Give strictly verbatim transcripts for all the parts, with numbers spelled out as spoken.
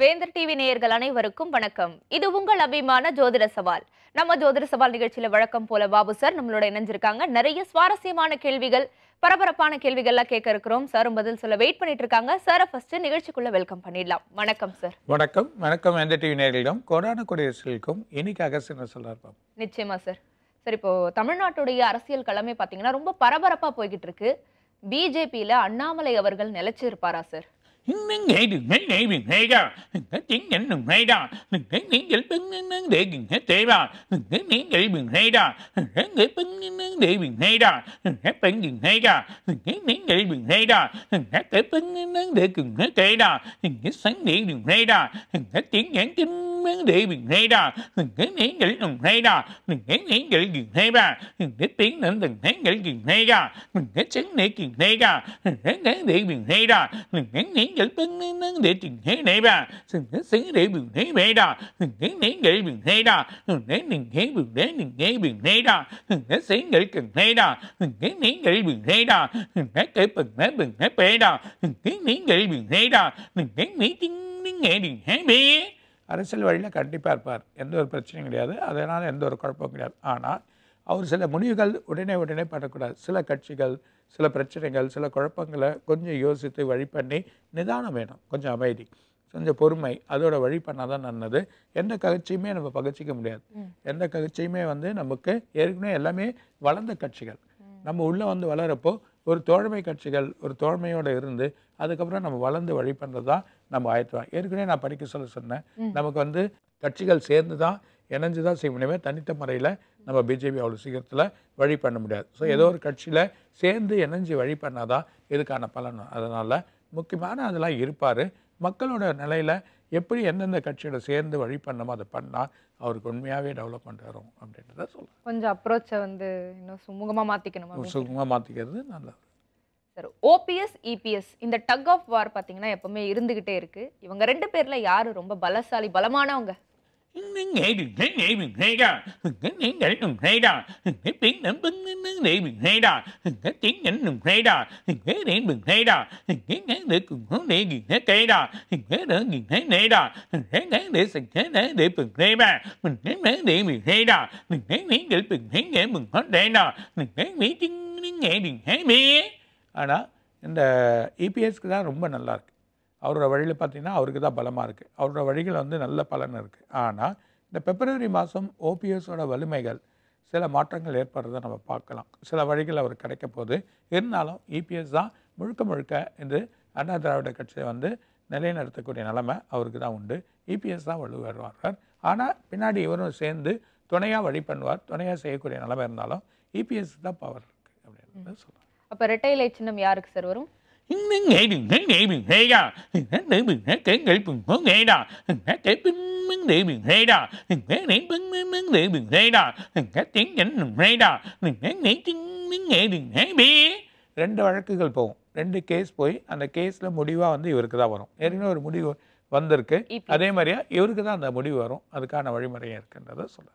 Vendhar T V நேயர்கள் அனைவருக்கும் வணக்கம். இது உங்கள் அபிமான ஜோதிட சவால். நம்ம ஜோதிட சவால் நிகழ்ச்சியில வழக்கம் போல பாபு சார் நம்மளோட இணைஞ்சிருக்காங்க. நிறைய சுவாரஸ்யமான கேள்விகள், பரபரப்பான கேள்விகள்லாம் கேட்க இருக்கிறோம். சாரும் பதில் சொல்ல வெயிட் பண்ணிட்டு இருக்காங்க. சார் ஃபர்ஸ்ட் நிகழ்ச்சிக்குள்ள வெல்கம் பண்ணிடலாம். வணக்கம் சார். வணக்கம் வணக்கம் Vendhar T V நேயர்களுக்கும் கொரோனா கொடியர்களுக்கும் இனிக்காக சின்ன சொல்றோம். நிச்சயமா சார். சார் இப்போ தமிழ்நாட்டுடைய அரசியல் களமே பாத்தீங்கன்னா ரொம்ப பரபரப்பா போய்கிட்டு இருக்கு. பிஜேபியில அண்ணாமலை அவர்கள் நிலைச்சிருப்பாரா sir? Những gửi bưng nắng để trình thế này bà, xin xí để bừng thế mẹ đó, đừng thế nấy gửi bừng thế đó, đừng thế đừng thế bừng thế đừng thế bừng thế đó, đừng thế xí gửi cần thế đó, đừng thế nấy gửi bừng thế đó, đừng thế kể bừng thế bừng thế bé đó, đừng thế nấy gửi bừng thế đó, đừng thế nấy tiếng tiếng nghe đừng thế bé. அரசியல் வழியில கண்டிப்பா இருப்பார், எந்த ஒரு பிரச்சனையும் கிடையாது, அதனால எந்த ஒரு குழப்பமும் கிடையாது. ஆனால் அவர் சில முடிவுகள் உடனே உடனே பண்ணக்கூடாது. சில கட்சிகள் சில பிரச்சனைகள் சில குழப்பங்களை கொஞ்சம் யோசித்து வழி பண்ணி நிதானம் வேணும், கொஞ்சம் அமைதி கொஞ்சம் பொறுமை, அதோட வழி பண்ணால் தான் நல்லது. எந்த கட்சியுமே நம்ம பகச்சிக்க முடியாது, எந்த கட்சியுமே வந்து நமக்கு ஏற்கனவே எல்லாமே வளர்ந்த கட்சிகள் நம்ம உள்ளே வந்து வளரப்போ ஒரு தோழமை கட்சிகள் ஒரு தோழமையோடு இருந்து அதுக்கப்புறம் நம்ம வளர்ந்து வழி பண்ணுறது தான் நம்ம ஆயத்துவோம். ஏற்கனவே நான் படிக்க சொல்ல சொன்னேன், நமக்கு வந்து கட்சிகள் சேர்ந்து தான் இணைஞ்சு தான் செய்ய முடியுமே, தனித்த முறையில் நம்ம பிஜேபி அவ்வளோ சீக்கிரத்தில் வழி பண்ண முடியாது. ஸோ ஏதோ ஒரு கட்சியில் சேர்ந்து இணைஞ்சு வழி பண்ணால் தான் இதுக்கான பலன். அதனால் முக்கியமான அதெல்லாம் இருப்பார். மக்களோட நிலையில் எப்படி எந்தெந்த கட்சியோட சேர்ந்து வழி பண்ணமோ அதை பண்ணால் அவருக்கு உண்மையாகவே டெவலப்மெண்ட் வரும் அப்படின்றத சொல்லுங்கள். கொஞ்சம் அப்ரோச்சை வந்து இன்னும் சுமூகமாக மாற்றிக்கணும், சுமூகமாக மாற்றிக்கிறது நல்லது. சார் ஓபிஎஸ் இபிஎஸ் இந்த டக் ஆஃப் வார் பார்த்தீங்கன்னா எப்பவுமே இருந்துகிட்டே இருக்கு. இவங்க ரெண்டு பேர்ல யாரு ரொம்ப பலசாலி பலமானவங்க? Hãy đừng thấy nhảy mình hay ra, cái tiếng nhảy đừng hay ra, cái tiếng nắm bưng nắm để mình hay ra, cái tiếng nhảy đừng hay ra, cái tiếng mình hay ra, cái ngán để cùng hướng để nhìn thấy cây ra, cái đỡ nhìn thấy này ra, cái ngán để sành thế này để bừng hay ra, mình thấy ngán để mình hay ra, mình thấy miếng để bừng thấy để mình hết đây ra, mình thấy miếng tiếng tiếng nhảy đừng hay mi, à đó, nên là E P S cái đó rất là ngon lắm. அவரோட வழியில் பார்த்திங்கன்னா அவருக்கு தான் பலமாக இருக்குது, அவரோட வழிகள் வந்து நல்ல பலன் இருக்குது. ஆனால் இந்த பிப்ரவரி மாதம் ஓபிஎஸோட வலிமைகள் சில மாற்றங்கள் ஏற்படுறதை நம்ம பார்க்கலாம். சில வழிகள் அவருக்கு கிடைக்க போது இருந்தாலும் இபிஎஸ் தான் முழுக்க முழுக்க இந்த அண்ணா திராவிட கட்சியை வந்து நிலைநிறுத்தக்கூடிய நிலைமை அவருக்கு தான் உண்டு. இபிஎஸ் தான் வலுவார், ஆனால் பின்னாடி இவரும் சேர்ந்து துணையாக வழி பண்ணுவார், துணையாக செய்யக்கூடிய நிலைமை இருந்தாலும் இபிஎஸ் தான் பவர் இருக்குது அப்படின்னு சொல்லலாம். அப்போ ரெட்டையிலை சின்னம் யாருக்கு சார் வரும்? Những ngày đừng thấy ngày mình hay ra, đừng thấy nữ mình thấy kể ngày mình có nghe ra, đừng thấy kể bưng bưng để mình hay ra, đừng thấy nén bưng bưng để mình hay ra, đừng thấy tiếng nhẫn mình hay ra, đừng thấy nén tiếng những ngày đừng thấy bé. ரெண்டு வழக்குகள் போகும், ரெண்டு case போய் அந்த கேஸ்ல முடிவா வந்து இவருக்கு தான் வரும். ஏற்கனவே ஒரு முடிவு வந்திருக்கு, அதே மாதிரியா இவருக்கு தான் அந்த முடிவு வரும். அதுக்கான வழிமுறையா இருக்குன்றத சொல்ல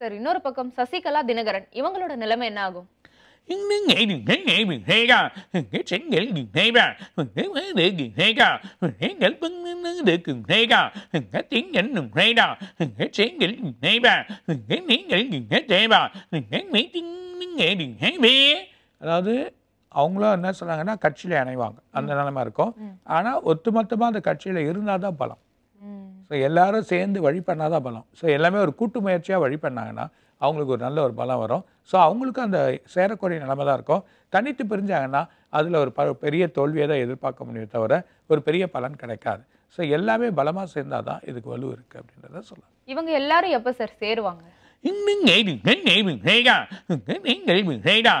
சார். இன்னொரு பக்கம் சசிகலா தினகரன் இவங்களோட நிலைமை என்ன ஆகும்? Những ngày đừng thấy ngày mình hay ra, cái sáng ngày đừng thấy ra, cái máy để đừng thấy ra, cái ngày bưng nắng để đừng thấy ra, cái tiếng nhẫn đừng thấy ra, cái sáng ngày đừng thấy ra, cái nén ngày đừng thấy ra, cái mấy tiếng ngày đừng thấy bé. அதாவது அவங்களும் என்ன சொல்றாங்கன்னா கட்சியில இணைவாங்க, அந்த நிலைமை இருக்கும். ஆனால் ஒட்டுமொத்தமாக அந்த கட்சியில இருந்தால் தான் பலம். ஸோ எல்லாரும் சேர்ந்து வழி பண்ணாதான் பலம். ஸோ எல்லாமே ஒரு கூட்டு முயற்சியாக வழி பண்ணாங்கன்னா அவங்களுக்கு ஒரு நல்ல ஒரு பலம் வரும். ஸோ அவங்களுக்கு அந்த சேரக்கூடிய நிலைமை தான் இருக்கும். தனித்து பிரிஞ்சாங்கன்னா அதில் ஒரு ப பெரிய தோல்வியை தான் எதிர்பார்க்க முடியும் தவிர ஒரு பெரிய பலன் கிடைக்காது. ஸோ எல்லாமே பலமாக சேர்ந்தால் தான் இதுக்கு வலு இருக்குது அப்படின்றத சொல்லலாம். இவங்க எல்லாரும் எப்போ சார் சேருவாங்க? Những ngày đừng thấy ngày mình hay ra, cái nén ngày mình hay ra,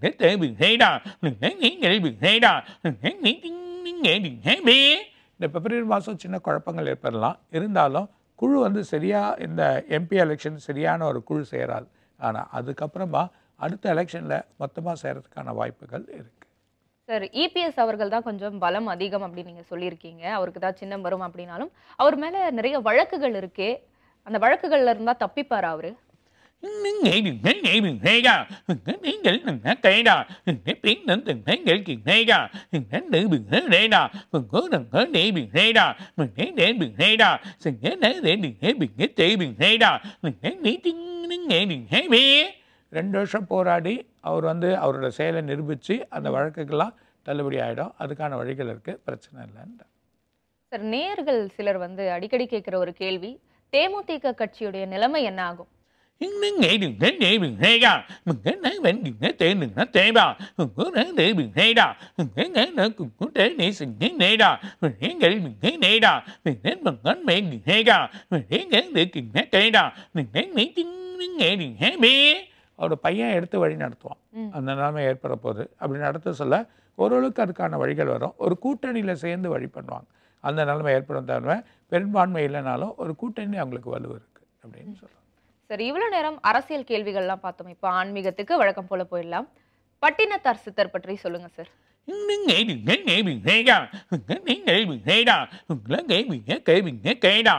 cái tệ mình hay ra, cái nén ngày mình hay ra, cái nén ngày mình hay bé. இந்த பிப்ரவரி மாதம் சின்ன குழப்பங்கள் ஏற்படலாம், இருந்தாலும் குழு வந்து சரியாக இந்த எம்பி எலெக்ஷன் சரியான ஒரு குழு சேராது. ஆனால் அதுக்கப்புறமா அடுத்த எலெக்ஷனில் மொத்தமாக சேரதுக்கான வாய்ப்புகள் இருக்குது. சார் இபிஎஸ் அவர்கள் தான் கொஞ்சம் பலம் அதிகம் அப்படின்னு நீங்கள் சொல்லியிருக்கீங்க. அவருக்கு தான் சின்னம் வரும் அப்படின்னாலும் அவர் மேலே நிறைய வழக்குகள் இருக்கே, அந்த வழக்குகள்ல இருந்தால் தப்பிப்பார் அவர்? nghĩ đừng thấy nghĩ đừng thấy ra, đừng thấy nghĩ đừng thấy cây ra, đừng thấy tiếng đừng đừng thấy nghĩ đừng thấy ra, đừng thấy nữ đừng thấy để ra, mình cố đừng thấy để đừng thấy ra, mình thấy để đừng thấy ra, mình thấy để để đừng thấy đừng thấy để đừng thấy ra, mình thấy nghĩ tiếng tiếng nghĩ đừng thấy bì. Hai வருஷம் போராடி அவர் வந்து அவரோட செயலை நிரூபிச்சு அந்த வழக்குகள்லாம் தள்ளுபடி ஆகிடும். அதுக்கான வழிகள் இருக்குது, பிரச்சனை இல்லைன்ற. சார், நேயர்கள் சிலர் வந்து அடிக்கடி கேட்குற ஒரு கேள்வி, தேமுதிக கட்சியுடைய நிலைமை என்ன ஆகும்? Những nghĩ đừng thấy nghĩ đừng thấy ra, mình cái nói vẫn đừng nói tệ đừng nói tệ vào, mình cứ nói để đừng thấy ra, mình cái nói nữa cũng có thể nghĩ sự nghĩ này ra, mình nghĩ nghĩ mình nghĩ này ra, mình nói bằng ánh mẹ đừng thấy ra, mình nghĩ nghĩ để đừng thấy tệ ra, mình nghĩ nghĩ tiếng nghĩ đừng thấy bê. Ở đó payay ở đó vậy nè đó, anh nói mày ở đó phải rồi, ở bên đó sao là, ở đó cái cái nào vậy cái đó, ở cút trên đi là xây lên vậy phải không? Anh nói mày ở đó đó vậy, bên bàn mày là nào, ở cút trên này anh người có value ở đây. Sir, இவ்வளோ நேரம் அரசியல் கேள்விகள்லாம் பார்த்தோம். இப்போ ஆன்மீகத்துக்கு வழக்கம் போல போயிடலாம். பட்டினத்தார் சித்தர் பற்றி சொல்லுங்கள் sir. Nghĩ đừng thấy nghĩ đừng thấy ra, nghĩ nghĩ đừng thấy ra, nói nghĩ mình nói kể mình nói kể ra,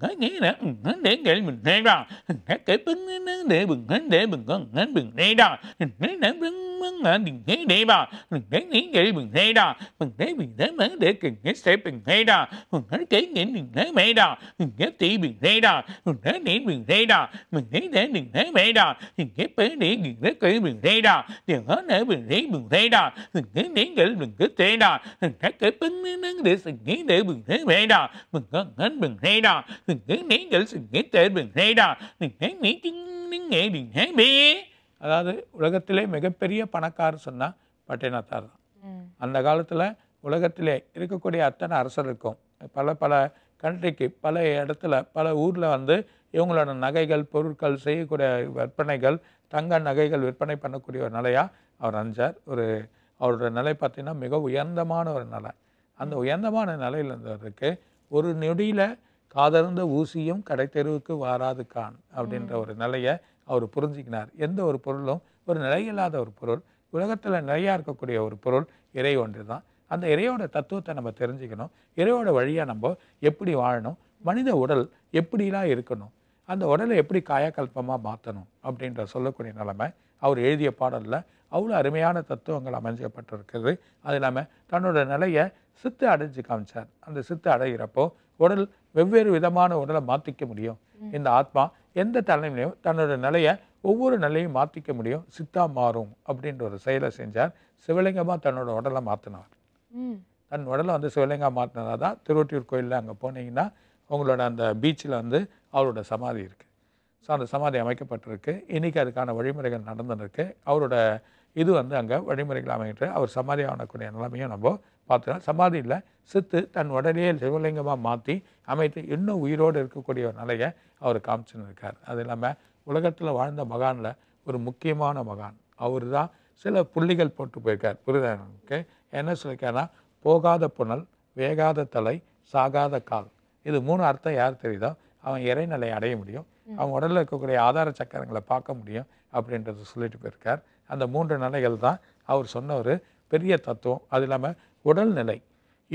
nói nghĩ nữa nói để nghĩ mình thấy ra, nói kể bưng nói để bưng nói để bưng con nói bưng thấy ra, nói để bưng bưng nói đừng thấy để ra, nói nghĩ nghĩ mình thấy ra, mình thấy mình thấy mới để kể nghĩ sẽ mình thấy ra, mình nói kể nghĩ mình thấy mẹ ra, mình kể tỷ mình thấy ra, mình nói để mình thấy ra, mình thấy để mình thấy mẹ ra, mình kể bế để mình nói kể mình thấy ra, đừng nói để mình thấy mình thấy ra, mình thấy để nghĩ mình cứ thế đó, mình thấy cái bưng nó để suy nghĩ để mình thấy vậy đó, mình có hết mình thấy đó, mình cứ nghĩ để suy nghĩ để mình thấy đó, mình thấy nghĩ tiếng nghĩ mình thấy bê. அதாவது உலகத்திலே மிகப்பெரிய பணக்காரர் சொன்னா பட்டினத்தார் தான். அந்த காலத்தில் உலகத்திலே இருக்கக்கூடிய அத்தனை அரசருக்கும் பல பல கண்ட்ரிக்கு பல இடத்துல பல ஊரில் வந்து இவங்களோட நகைகள் பொருட்கள் செய்யக்கூடிய விற்பனைகள் தங்க நகைகள் விற்பனை பண்ணக்கூடிய ஒரு நிலையா அவர் அஞ்சார். ஒரு அவரோட நிலை பார்த்தீங்கன்னா மிக உயர்ந்தமான ஒரு நிலை. அந்த உயர்ந்தமான நிலையில் இருந்தவருக்கு ஒரு நொடியில் காதர்ந்த ஊசியும் கடை தெருவுக்கு வாராது கான் அப்படின்ற ஒரு நிலையை அவர் புரிஞ்சுக்கினார். எந்த ஒரு பொருளும் ஒரு நிலையில்லாத ஒரு பொருள், உலகத்தில் நிலையாக இருக்கக்கூடிய ஒரு பொருள் இறை ஒன்று தான். அந்த இறையோட தத்துவத்தை நம்ம தெரிஞ்சுக்கணும். இறையோட வழியாக நம்ம எப்படி வாழணும், மனித உடல் எப்படிலாம் இருக்கணும், அந்த உடலை எப்படி காயக்கல்பமாக மாற்றணும் அப்படின்ற சொல்லக்கூடிய நிலைமை அவர் எழுதிய பாடலில் அவ்வளோ அருமையான தத்துவங்கள் அமைஞ்சப்பட்டிருக்கிறது. அது இல்லாமல் தன்னோட நிலையை சித்து அடைஞ்சு காமிச்சார். அந்த சித்து அடைகிறப்போ உடல் வெவ்வேறு விதமான உடலை மாற்றிக்க முடியும். இந்த ஆத்மா எந்த தலைமையிலையும் தன்னோட நிலையை ஒவ்வொரு நிலையும் மாற்றிக்க முடியும், சித்தா மாறும் அப்படின்ற ஒரு செயலை செஞ்சார். சிவலிங்கமாக தன்னோட உடலை மாற்றினார். தன் உடலை வந்து சிவலிங்கம் மாற்றினதாக தான் திருவொற்றியூர் கோயிலில் அங்கே போனீங்கன்னா அவங்களோட அந்த பீச்சில் வந்து அவரோட சமாதி இருக்குது. ஸோ அந்த சமாதி அமைக்கப்பட்டிருக்கு. இன்றைக்கி அதுக்கான வழிமுறைகள் நடந்துருக்கு. அவரோட இது வந்து அங்கே வழிமுறைகள் அமைகிட்டு அவர் சமாதி ஆனக்கூடிய நிலைமையும் நம்ம பார்த்துக்கலாம். சமாதியில் சித்து தன் உடலையே சிவலிங்கமாக மாற்றி அமைத்து இன்னும் உயிரோடு இருக்கக்கூடிய ஒரு நிலையை அவர் காமிச்சுன்னு இருக்கார். அது இல்லாமல் உலகத்தில் வாழ்ந்த மகானில் ஒரு முக்கியமான மகான் அவர் தான். சில புள்ளிகள் போட்டு போயிருக்கார் புரிதனுக்கு. என்ன சொல்லியிருக்காருன்னா, போகாத புனல், வேகாத தலை, சாகாத கால். இது மூணு அர்த்தம் யார் தெரியுதோ அவன் இறைநிலை அடைய முடியும், அவங்க உடலில் இருக்கக்கூடிய ஆதார சக்கரங்களை பார்க்க முடியும் அப்படின்றத சொல்லிட்டு போயிருக்கார். அந்த மூன்று நிலைகள் தான் அவர் சொன்ன ஒரு பெரிய தத்துவம். அது இல்லாமல் உடல்நிலை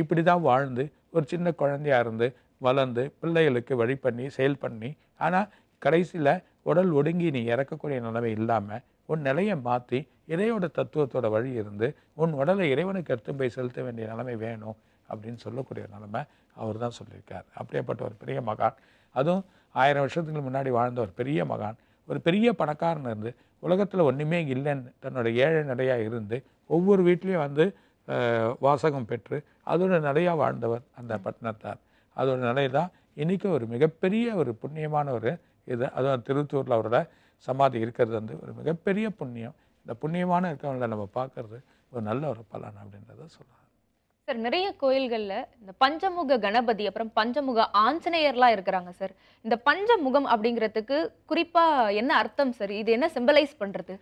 இப்படி தான் வாழ்ந்து ஒரு சின்ன குழந்தையாக இருந்து வளர்ந்து பிள்ளைகளுக்கு வழி பண்ணி செயல் பண்ணி, ஆனால் கடைசியில் உடல் ஒடுங்கி நீ இறக்கக்கூடிய நிலைமை இல்லாமல் உன் நிலையை மாற்றி இறையோட தத்துவத்தோட வழி இருந்து உன் உடலை இறைவனுக்கு எடுத்து போய் செலுத்த வேண்டிய நிலைமை வேணும் அப்படின்னு சொல்லக்கூடிய நிலைமை அவர் தான் சொல்லியிருக்கார். அப்படியேப்பட்ட ஒரு பெரிய மகான், அதுவும் ஆயிரம் வருஷத்துக்கு முன்னாடி வாழ்ந்த ஒரு பெரிய மகான், ஒரு பெரிய பணக்காரன் இருந்து உலகத்தில் ஒன்றுமே இல்லைன்னு தன்னோட ஏழை நிலையாக இருந்து ஒவ்வொரு வீட்லேயும் வந்து வாசகம் பெற்று அதோட நிலையாக வாழ்ந்தவர் அந்த பட்டினத்தார். அதோட நிலை தான் இன்றைக்கும் ஒரு மிகப்பெரிய ஒரு புண்ணியமான ஒரு இது. அதுவும் திருத்தூரில் அவரோட சமாதி இருக்கிறது வந்து ஒரு மிகப்பெரிய புண்ணியம். இந்த புண்ணியமான இருக்கவங்கள நம்ம பார்க்கறது ஒரு நல்ல ஒரு பலன் அப்படின்றத சொல்லலாம். சார், நிறைய கோயில்களில் இந்த பஞ்சமுக கணபதி அப்புறம் பஞ்சமுக ஆஞ்சநேயர்லாம் இருக்கிறாங்க சார். இந்த பஞ்சமுகம் அப்படிங்கிறதுக்கு குறிப்பாக என்ன அர்த்தம் சார்? இது என்ன சிம்பலைஸ் பண்ணுறது?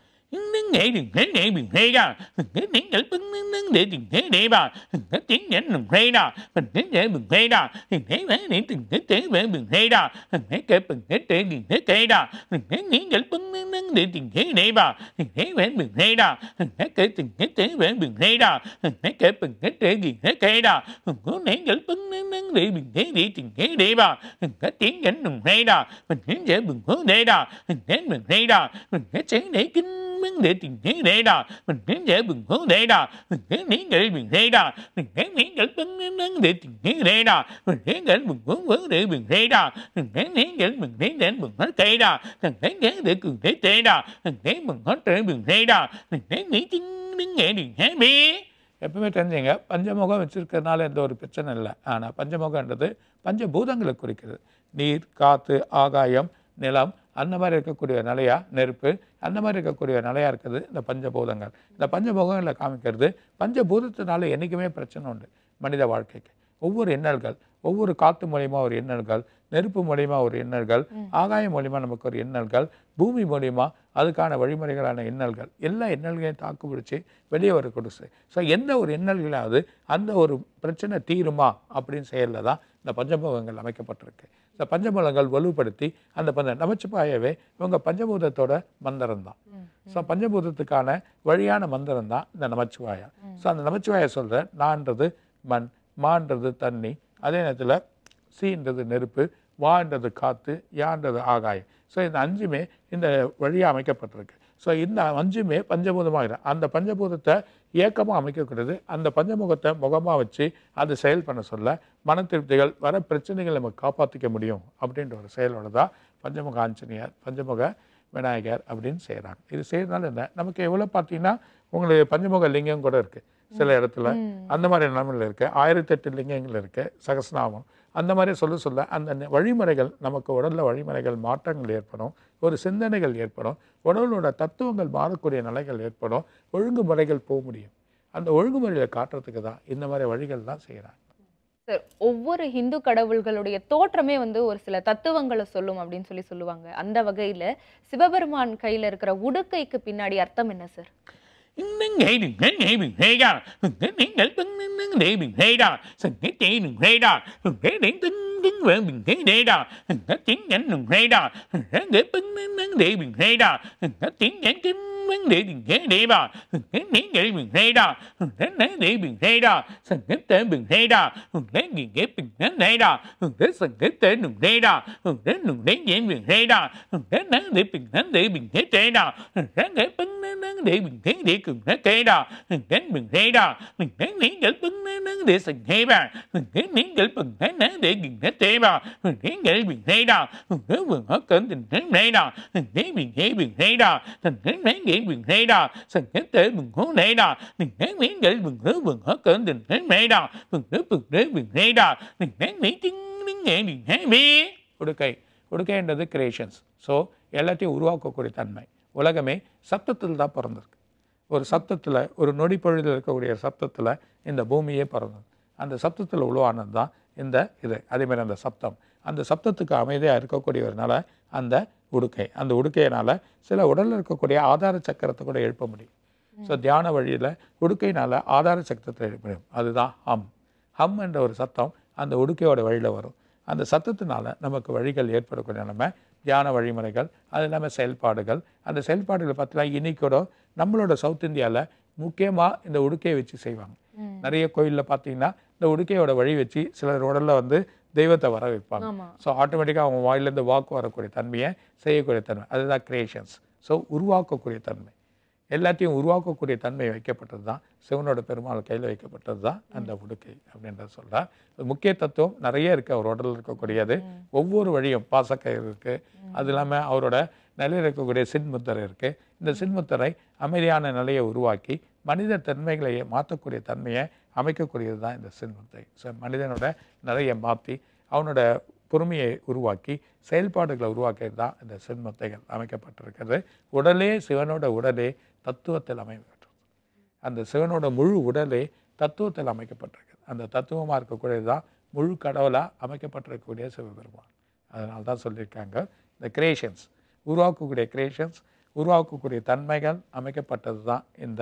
nghệ đừng thế nghệ mình thế ra mình thế nghệ bưng bưng để đừng thế để bà mình thế tiếng nghệ mình thế đó mình thế nghệ mình thế đó mình thế thế để đừng thế thế về mình thế đó mình thế kệ mình thế để đừng thế thế đó mình thế nghệ bưng bưng để đừng thế để bà mình thế về mình thế đó mình thế kệ đừng thế thế về mình thế đó mình thế kệ mình thế để đừng thế thế đó mình cố nén nghệ bưng bưng để mình thế để đừng thế để bà mình thế tiếng nghệ mình thế đó mình thế nghệ mình cố để đó mình thế mình thế đó mình thế tiếng để kinh để tình thế để đó mình kiếm dễ bừng hướng để đó mình kiếm lý để mình thế đó mình kiếm lý để bưng bưng để tình thế để đó mình kiếm để bừng hướng hướng để mình thế đó mình kiếm lý để mình thế để bừng hết cây đó mình kiếm lý để cường thế thế đó mình kiếm bừng hết để bừng thế đó mình kiếm lý chính đứng nghệ đừng hé bi. எப்பவுமே தெரிஞ்சுங்க பஞ்சமுகம் வச்சிருக்கிறதுனால எந்த ஒரு பிரச்சனை இல்லை. ஆனால் பஞ்சமுகன்றது பஞ்சபூதங்களை குறிக்கிறது. நீர், காற்று, ஆகாயம், நிலம், அந்த மாதிரி இருக்கக்கூடிய நிலையா நெருப்பு, அந்த மாதிரி இருக்கக்கூடிய நிலையா இருக்குது இந்த பஞ்சபூதங்கள். இந்த பஞ்சபூதங்களில் காமிக்கிறது பஞ்சபூதத்தினால என்றைக்குமே பிரச்சனை உண்டு மனித வாழ்க்கைக்கு. ஒவ்வொரு எண்ணல்கள், ஒவ்வொரு காற்று மூலியமா ஒரு எண்ணல்கள், நெருப்பு மூலியமா ஒரு எண்ணல்கள், ஆகாயம் மூலியமா நமக்கு ஒரு எண்ணல்கள், பூமி மூலியமா அதுக்கான வழிமுறைகளான எண்ணல்கள், எல்லா எண்ணல்களையும் தாக்கு பிடிச்சி வெளியே வர கொடுசு. ஸோ எந்த ஒரு எண்ணல்களாவது அந்த ஒரு பிரச்சனை தீருமா அப்படின்னு செயலில் தான் இந்த பஞ்சபூதங்கள் அமைக்கப்பட்டிருக்கு. இந்த பஞ்சபூதங்கள் வலுப்படுத்தி அந்த பஞ்ச நமச்சிவாயவே இவங்க பஞ்சபூதத்தோட மந்திரம் தான். ஸோ பஞ்சபூதத்துக்கான வழியான மந்திரம் தான் இந்த நமச்சிவாயா. ஸோ அந்த நமச்சிவாயை சொல்கிற நான்றது மண், மான்றது தண்ணி, அதே நேரத்தில் சீன்றது நெருப்பு, வான்றது காற்று, யான்றது ஆகாயம். ஸோ இந்த அஞ்சுமே இந்த வழியாக அமைக்கப்பட்டிருக்கு. ஸோ இந்த அஞ்சுமே பஞ்சபூதமாக அந்த பஞ்சபூதத்தை இயக்கமாக அமைக்கக்கூடாது. அந்த பஞ்சமுகத்தை முகமாக வச்சு அது செயல் பண்ண சொல்ல மன திருப்திகள் வர, பிரச்சனைகளை நம்ம காப்பாற்றிக்க முடியும் அப்படின்ற ஒரு செயலோடு தான் பஞ்சமுக ஆஞ்சநேயர், பஞ்சமுக விநாயகர் அப்படின்னு செய்கிறாங்க. இது செய்கிறதுனால என்ன நமக்கு எவ்வளோ பார்த்தீங்கன்னா உங்களுக்கு பஞ்சமுக லிங்கம் கூட இருக்குது சில இடத்துல, அந்த மாதிரி நிலைமையில் இருக்குது. ஆயிரத்தி எட்டு லிங்கங்கள் இருக்குது, சகஸ்நாமம், அந்த மாதிரி சொல்ல சொல்ல அந்த வழிமுறைகள் நமக்கு உடலில் வழிமுறைகள் மாற்றங்கள் ஏற்படும், ஒரு சிந்தனைகள் ஏற்படும், உடலோட தத்துவங்கள் மாறக்கூடிய நிலைகள் ஏற்படும், ஒழுங்குமுறைகள் போக முடியும். அந்த ஒழுங்குமுறையில் காட்டுறதுக்கு தான் இந்த மாதிரி வழிகள்லாம் செய்கிறாங்க. சார், ஒவ்வொரு ஹிந்து கடவுள்களுடைய தோற்றமே வந்து ஒரு சில தத்துவங்களை சொல்லும் அப்படின்னு சொல்லி சொல்லுவாங்க. அந்த வகையில் சிவபெருமான் கையில் இருக்கிற உடுக்கைக்கு பின்னாடி அர்த்தம் என்ன sir? Nâng nghệ đừng thế nghệ mình thế ra, đừng thế nén để tưng nâng nâng để mình thế ra, sừng thế chị đừng thế ra, đừng thế để tưng tưng vợ mình thế để ra, đừng thế tiếng nhẫn đừng thế ra, đừng thế để tưng nâng nâng để mình thế ra, đừng thế tiếng nhẫn kinh nâng để mình thế để ra, đừng thế nén để mình thế ra, đừng thế nén để mình thế ra, sừng thế để mình thế ra, đừng thế nghiền để mình nén thế ra, đừng thế sừng thế để đừng thế ra, đừng thế đừng nén để mình thế ra, đừng thế nén để mình nén để mình thế thế ra, đừng thế để tưng nâng nâng để mình thế để cùng thế thế đó, mình thế mình thế đó, mình thế miếng gửi bưng nướng để sành thế bà, mình thế miếng gửi bưng thế nướng để cùng thế thế bà, mình thế gửi mình thế đó, mình thế vườn hết cỡ tình thế thế đó, mình thế mình thế mình thế đó, mình thế miếng gửi mình thế đó, sành thế thế mình hướng thế đó, mình thế miếng gửi mình thế vườn hết cỡ tình thế thế đó, mình thế vườn thế mình thế đó, mình thế miếng chính miếng nghệ mình thế bi. உடுக்கை உடுக்கைன்றது creations. So எல்லாத்தையும் உருவாக்கக்கூடிய தன்மை. உலகமே சத்தத்தில் தான் பிறந்திருக்கு. ஒரு சப்தத்தில், ஒரு நொடி பொழுதில் இருக்கக்கூடிய சப்தத்தில் இந்த பூமியே பிறந்தது. அந்த சப்தத்தில் உருவானது தான் இந்த இது. அதேமாதிரி அந்த சப்தம், அந்த சப்தத்துக்கு அமைதியாக இருக்கக்கூடியவர்னால அந்த உடுக்கை, அந்த உடுக்கையினால் சில உடலில் இருக்கக்கூடிய ஆதார சக்கரத்தை கூட எழுப்ப முடியும். ஸோ தியான வழியில் உடுக்கையினால் ஆதார சக்கரத்தை எழுப்ப முடியும். அதுதான் ஹம். ஹம் என்ற ஒரு சத்தம் அந்த உடுக்கையோட வழியில் வரும். அந்த சத்தத்தினால நமக்கு வழிகள் ஏற்படக்கூடிய நிலைமை, தியான வழிமுறைகள், அது இல்லாமல் செயல்பாடுகள். அந்த செயல்பாடுகளை பார்த்தீங்கன்னா இன்னைக்கூட நம்மளோட சவுத் இந்தியாவில் முக்கியமாக இந்த உடுக்கையை வச்சு செய்வாங்க. நிறைய கோயிலில் பார்த்தீங்கன்னா இந்த உடுக்கையோட வழி வச்சு சிலர் உடலில் வந்து தெய்வத்தை வர வைப்பாங்க. ஸோ ஆட்டோமேட்டிக்காக அவங்க வாயிலேருந்து வாக்கு வரக்கூடிய தன்மையை செய்யக்கூடிய தன்மை, அதுதான் கிரியேஷன்ஸ். ஸோ உருவாக்கக்கூடிய தன்மை, எல்லாத்தையும் உருவாக்கக்கூடிய தன்மை வைக்கப்பட்டது தான் சிவனோட பெருமாள் கையில் வைக்கப்பட்டது தான் அந்த உடுக்கை அப்படின்றத சொல்கிறேன். முக்கிய தத்துவம் நிறைய இருக்குது அவர் உடலில் இருக்கக்கூடியது. ஒவ்வொரு வழியும் பாசக்கயிறு இருக்குது, அது இல்லாமல் அவரோட நிலையில் இருக்கக்கூடிய சின்முத்திரை இருக்குது. இந்த சின்முத்திரை அமைதியான நிலையை உருவாக்கி மனித தன்மைகளை மாற்றக்கூடிய தன்மையை அமைக்கக்கூடியது தான் இந்த சின்முத்திரை. ஸோ மனிதனோட நிலையை மாற்றி அவனோட பொறுமையை உருவாக்கி செயல்பாடுகளை உருவாக்கியது தான் இந்த சின்முத்தைகள் அமைக்கப்பட்டிருக்கிறது. உடலே சிவனோட உடலே தத்துவத்தில் அமைக்கப்பட்டிருக்கு. அந்த சிவனோட முழு உடலே தத்துவத்தில் அமைக்கப்பட்டிருக்கு. அந்த தத்துவமாக இருக்கக்கூடியது தான் முழு கடவுளாக அமைக்கப்பட்டிருக்கக்கூடிய சிவபெருமான். அதனால தான் சொல்லியிருக்காங்க இந்த கிரியேஷன்ஸ், உருவாக்கக்கூடிய கிரியேஷன்ஸ், உருவாக்கக்கூடிய தன்மைகள் அமைக்கப்பட்டது தான் இந்த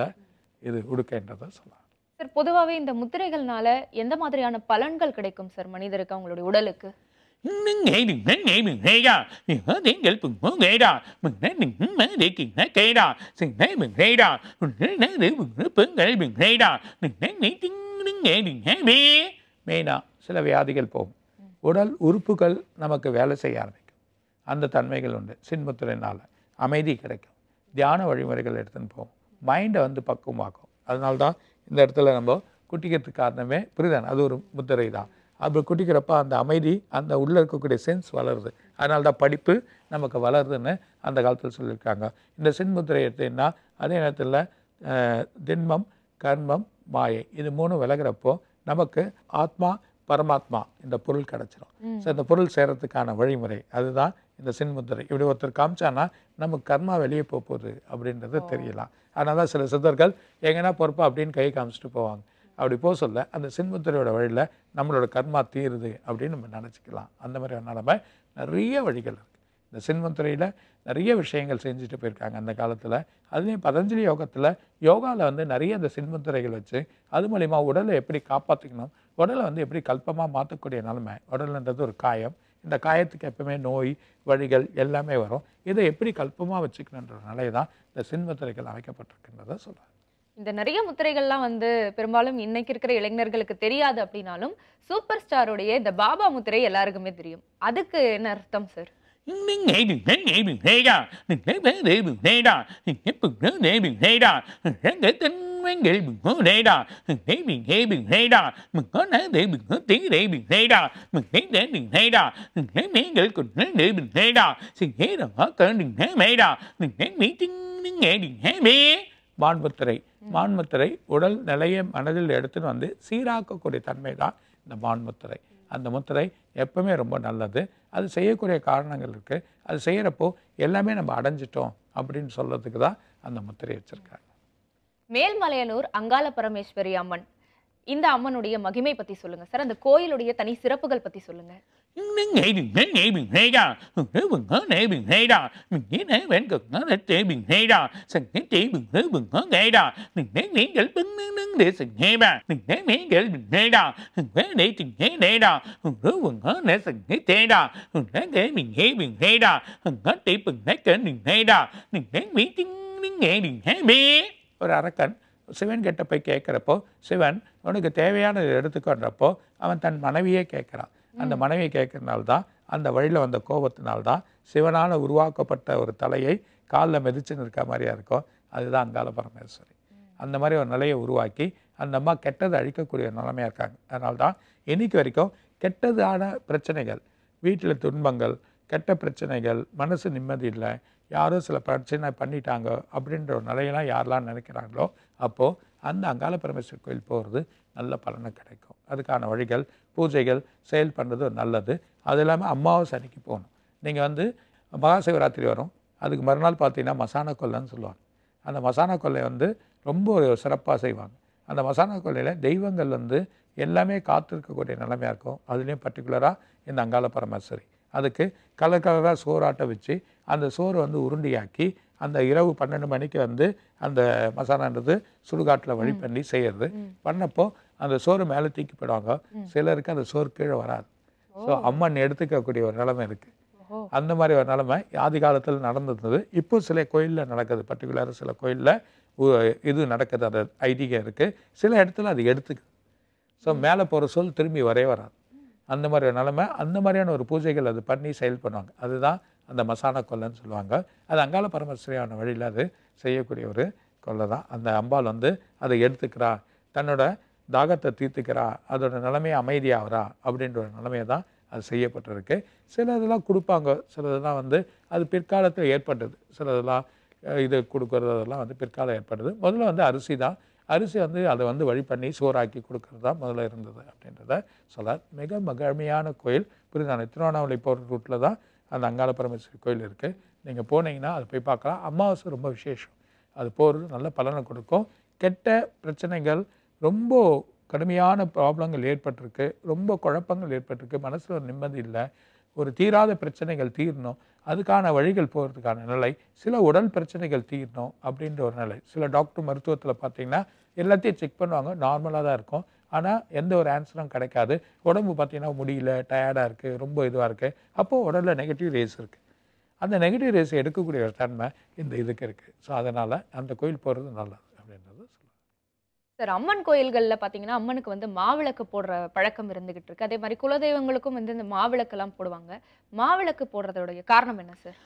இது உடுக்கைன்றதை சொல்லலாம். சார், பொதுவாகவே இந்த முத்திரைகள்னால எந்த மாதிரியான பலன்கள் கிடைக்கும் சார் மனிதருக்கு, அவங்களுடைய உடலுக்கு? மெயினாக சில வியாதிகள் போகும், உடல் உறுப்புகள் நமக்கு வேலை செய்ய ஆரம்பிக்கும், அந்த தன்மைகள் உண்டு. சின்முத்திரைனால் அமைதி கிடைக்கும், தியான வழிமுறைகள் எடுத்துன்னு போகும், மைண்டை வந்து பக்குவமாக்கும். அதனால தான் இந்த இடத்துல நம்ம குட்டிக்கிறதுக்கு காரணமே புரிதான், அது ஒரு முத்திரை தான். அப்படி குட்டிக்கிறப்ப அந்த அமைதி, அந்த உள்ளே இருக்கக்கூடிய சென்ஸ் வளருது. அதனால தான் படிப்பு நமக்கு வளருதுன்னு அந்த காலத்தில் சொல்லியிருக்காங்க. இந்த சின்முத்திரை எடுத்தீங்கன்னா அதே நேரத்தில் திண்மம், கர்மம், மாயை இது மூணு விலகிறப்போ நமக்கு ஆத்மா பரமாத்மா இந்த பொருள் கிடச்சிடும். ஸோ இந்த பொருள் சேரத்துக்கான வழிமுறை அதுதான் இந்த சின்முத்திரை. இப்படி ஒருத்தர் காமிச்சான்னா நமக்கு கர்மா வெளியே போக போகுது அப்படின்றது தெரியலாம். அதனால தான் சில சித்தர்கள் எங்கன்னா பொறுப்பா அப்படின்னு கை காமிச்சிட்டு போவாங்க. அப்படி போக சொல்ல அந்த சின்முத்திரையோட வழியில் நம்மளோட கர்மா தீருது அப்படின்னு நம்ம நினச்சிக்கலாம். அந்த மாதிரி நிலைமை நிறைய வழிகள் இருக்குது. இந்த சின்முத்திரையில் நிறைய விஷயங்கள் செஞ்சுட்டு போயிருக்காங்க அந்த காலத்தில். அதுலேயும் பதஞ்சலி யோகத்தில் யோகாவில் வந்து நிறைய அந்த சின்முத்திரைகள் வச்சு அது மூலிமா உடலை எப்படி காப்பாற்றிக்கணும், உடலை வந்து எப்படி கல்பமாக மாற்றக்கூடிய நிலைமை. உடல்ன்றது ஒரு காயம், இந்த காயத்துக்கு எப்பவுமே நோய் வழிகள் எல்லாமே வரும். இதை எப்படி கல்பமாக வச்சுக்கணுன்ற நிலை தான் இந்த சின்முத்திரைகள் அமைக்கப்பட்டிருக்குன்றதை சொல்கிறாங்க. இந்த நிறைய முத்திரைகள்லாம் வந்து பெரும்பாலும் இன்னைக்கு இருக்கிற இளைஞர்களுக்கு தெரியாது. அப்படின்னாலும் சூப்பர் ஸ்டாருடைய இந்த பாபா முத்திரை எல்லாருக்குமே தெரியும். அதுக்கு என்ன அர்த்தம் சார்? மான்முத்திரை மான்முத்திரை உடல் நிலையை மனதில் எடுத்துன்னு வந்து சீராக்கக்கூடிய தன்மை தான் இந்த மான்முத்திரை. அந்த முத்திரை எப்பவுமே ரொம்ப நல்லது. அது செய்யக்கூடிய காரணங்கள் இருக்குது. அது செய்கிறப்போ எல்லாமே நம்ம அடைஞ்சிட்டோம் அப்படின்னு சொல்கிறதுக்கு தான் அந்த முத்திரை வச்சுருக்காங்க. மேல்மலையனூர் அங்காள பரமேஸ்வரி அம்மன், இந்த அம்மனுடைய மகிமை பற்றி சொல்லுங்கள் சார். அந்த கோயிலுடைய தனி சிறப்புகள் பற்றி சொல்லுங்கள். ஒரு அரக்கன் சிவன் கிட்ட போய் கேட்குறப்போ சிவன் உனக்கு தேவையானது எடுத்துக்கொண்டப்போ அவன் தன் மனைவியே கேட்குறான். அந்த மனைவியை கேட்கறதுனால்தான் அந்த வழியில் வந்த கோபத்தினால்தான் சிவனால் உருவாக்கப்பட்ட ஒரு தலையை காலில் மிதிச்சுன்னு இருக்க மாதிரியா இருக்கும். அதுதான் அங்காள பரமேஸ்வரி. அந்த மாதிரி ஒரு நிலையை உருவாக்கி அந்த அம்மா கெட்டதை அழிக்கக்கூடிய நிலைமையாக இருக்காங்க. அதனால்தான் இன்னைக்கு வரைக்கும் கெட்டதான பிரச்சனைகள், வீட்டில் துன்பங்கள், கெட்ட பிரச்சனைகள், மனசு நிம்மதி இல்லை, யாரோ சில பிரச்சனை பண்ணிட்டாங்க அப்படின்ற ஒரு நிலையெல்லாம் யாரெல்லாம் நினைக்கிறாங்களோ அப்போது அந்த அங்காள பரமேஸ்வரி கோயில் போகிறது நல்ல பலனை கிடைக்கும். அதுக்கான வழிகள், பூஜைகள், செயல் பண்ணுறது நல்லது. அது இல்லாமல் அம்மாவாசை அன்னைக்கு போகணும். நீங்கள் வந்து மகா சிவராத்திரி வரும், அதுக்கு மறுநாள் பார்த்தீங்கன்னா மசான கொல்லைன்னு சொல்லுவாங்க. அந்த மசான கொல்லை வந்து ரொம்ப ஒரு சிறப்பாக செய்வாங்க. அந்த மசான கொல்லையில் தெய்வங்கள் வந்து எல்லாமே காத்திருக்கக்கூடிய நிலைமையாக இருக்கும். அதுலேயும் பர்டிகுலராக இந்த அங்காள பரமேஸ்வரி. அதுக்கு கலர் கலராக சோறாட்ட வச்சு அந்த சோறு வந்து உருண்டியாக்கி அந்த இரவு பன்னெண்டு மணிக்கு வந்து அந்த மசாலான்றது சுடுகாட்டில் வழி பண்ணி செய்கிறது. பண்ணப்போ அந்த சோறு மேலே தூக்கி போயிடுவாங்க, சிலருக்கு அந்த சோறு கீழே வராது. ஸோ அம்மன் எடுத்துக்கக்கூடிய ஒரு நிலைமை இருக்குது. அந்த மாதிரி ஒரு நிலைமை ஆதி காலத்தில் நடந்தது. இப்போ சில கோயிலில் நடக்குது, பர்டிகுலராக சில கோயிலில் இது நடக்குது, அந்த ஐதீகம் இருக்குது. சில இடத்துல அது எடுத்துக்கு. ஸோ மேலே போகிற சோல் திரும்பி வரவே வராது. அந்த மாதிரி ஒரு நிலைமை, அந்த மாதிரியான ஒரு பூஜைகள் அது பண்ணி செயல் பண்ணுவாங்க. அதுதான் அந்த மசான கொல்லைன்னு சொல்லுவாங்க. அது அங்காள பரமேஸ்வரியான வழியில் அது செய்யக்கூடிய ஒரு கொல்லை தான். அந்த அம்பாள் வந்து அதை எடுத்துக்கிறா, தன்னோட தாகத்தை தீர்த்துக்கிறா, அதோட நிலைமையை அமைதியாகிறா அப்படின்ற ஒரு நிலைமையை தான் அது செய்யப்பட்டிருக்கு. சில இதெல்லாம் கொடுப்பாங்க, சில இதெல்லாம் வந்து அது பிற்காலத்தில் ஏற்பட்டது. சில இதெல்லாம் இது கொடுக்குறது, அதெல்லாம் வந்து பிற்காலம் ஏற்பட்டது. முதல்ல வந்து அரிசி தான், அரிசி வந்து அதை வந்து வழி பண்ணி சோறாக்கி கொடுக்கறது தான் முதல்ல இருந்தது அப்படின்றத சொல்ல. மிக மகிழ்மையான கோயில் புரிதான திருவண்ணாமலை போகிற ரூட்டில் தான் அந்த அங்காள பரமேஸ்வரி கோயில் இருக்குது. நீங்கள் போனீங்கன்னா அது போய் பார்க்கலாம். அமாவாசை ரொம்ப விசேஷம், அது போகிறது நல்ல பலனை கொடுக்கும். கெட்ட பிரச்சனைகள், ரொம்ப கடுமையான ப்ராப்ளங்கள் ஏற்பட்டிருக்கு, ரொம்ப குழப்பங்கள் ஏற்பட்டிருக்கு, மனசில் ஒரு நிம்மதி இல்லை, ஒரு தீராத பிரச்சனைகள் தீரணும், அதுக்கான வழிகள் போகிறதுக்கான நிலை, சில உடல் பிரச்சனைகள் தீரணும் அப்படின்ற ஒரு நிலை. சில டாக்டர் மருத்துவத்தில் பார்த்தீங்கன்னா எல்லாத்தையும் செக் பண்ணுவாங்க, நார்மலாக தான் இருக்கும், ஆனால் எந்த ஒரு ஆன்சரும் கிடைக்காது. உடம்பு பார்த்தீங்கன்னா முடியல, டயர்டாக இருக்குது, ரொம்ப இதுவாக இருக்குது, அப்போது உடலில் நெகட்டிவ் ரேஸ் இருக்குது. அந்த நெகட்டிவ் ரேஸை எடுக்கக்கூடிய ஒரு தன்மை இந்த இதுக்கு இருக்குது. ஸோ அதனால் அந்த கோயில் போகிறது நல்லது அப்படின்றது. சார், அம்மன் கோயில்களில் பார்த்தீங்கன்னா அம்மனுக்கு வந்து மாவிளக்கு போடுற பழக்கம் இருந்துகிட்டு இருக்கு. அதே மாதிரி குலதெய்வங்களுக்கும் வந்து இந்த மாவிளக்கெல்லாம் போடுவாங்க. மாவிளக்கு போடுறதோடைய காரணம் என்ன சார்?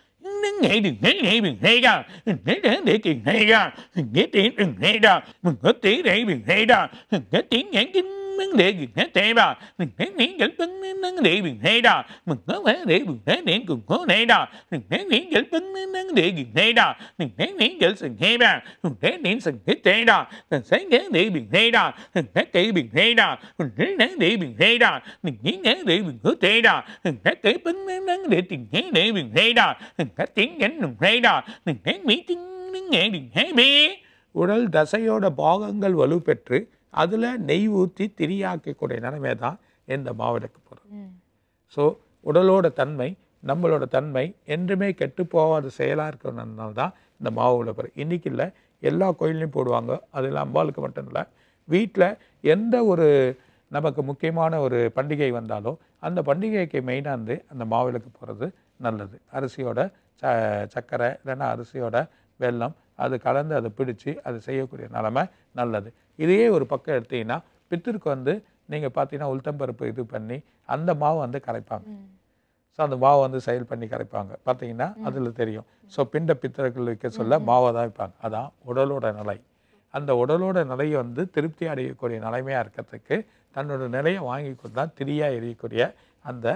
உடல் தசையோட பாகங்கள் வலுப்பெற்று அதில் நெய் ஊற்றி திரியாக்கக்கூடிய நிலைமை தான் இந்த மாவிளக்கு போகிறது. ஸோ உடலோட தன்மை, நம்மளோட தன்மை என்றுமே கெட்டு போகாத செயலாக இருக்கிறதுனால தான் இந்த மாவு விளக்கு இன்றைக்கி இல்லை, எல்லா கோயிலையும் போடுவாங்க. அதில் அம்பாளுக்கு மட்டும் இல்லை, வீட்டில் எந்த ஒரு நமக்கு முக்கியமான ஒரு பண்டிகை வந்தாலும் அந்த பண்டிகைக்கு மெயினாக வந்து அந்த மாவிளக்கு போகிறது நல்லது. அரிசியோட ச சர்க்கரை இல்லைன்னா அரிசியோட வெல்லம் அது கலந்து அதை பிடிச்சி அது செய்யக்கூடிய நிலைமை நல்லது. இதையே ஒரு பக்கம் எடுத்தீங்கன்னா பித்திருக்கு வந்து நீங்கள் பார்த்தீங்கன்னா உளுத்தம்பருப்பு இது பண்ணி அந்த மாவு வந்து கரைப்பாங்க. ஸோ அந்த மாவை வந்து செயல் பண்ணி கரைப்பாங்க பார்த்தீங்கன்னா அதில் தெரியும். ஸோ பிண்ட பித்திரர்கள் வைக்க சொல்ல மாவை தான் வைப்பாங்க. அதான் உடலோட நிலை. அந்த உடலோட நிலையை வந்து திருப்தி அடையக்கூடிய நிலைமையாக இருக்கிறதுக்கு தன்னோட நிலையை வாங்கி கொண்டு தான் திரியாக எரியக்கூடிய அந்த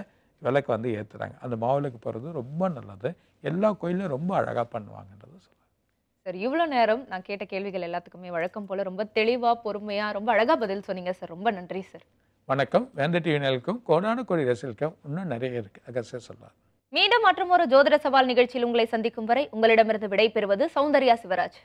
விளக்கு வந்து ஏற்றுறாங்க. அந்த மாவிளக்கு போகிறது ரொம்ப நல்லது. எல்லா கோயிலும் ரொம்ப அழகாக பண்ணுவாங்கன்றது சொல்லுவாங்க. சார், இவ்வளோ நேரம் நான் கேட்ட கேள்விகள் எல்லாத்துக்குமே வழக்கம் போல் ரொம்ப தெளிவாக, பொறுமையாக, ரொம்ப அழகாக பதில் சொன்னீங்க சார். ரொம்ப நன்றி சார். வணக்கம். வேந்தர் டிவி நேயர்களுக்கும் கோடான கோடி ரசிகர்களுக்கும் இன்னும் நிறைய இருக்குது அகசியம் சொல்லலாம். மீண்டும் மற்றும் ஒரு ஜோதிட சவால் நிகழ்ச்சியில் உங்களை சந்திக்கும் வரை உங்களிடமிருந்து விடை பெறுவது சௌந்தர்யா சிவராஜ்.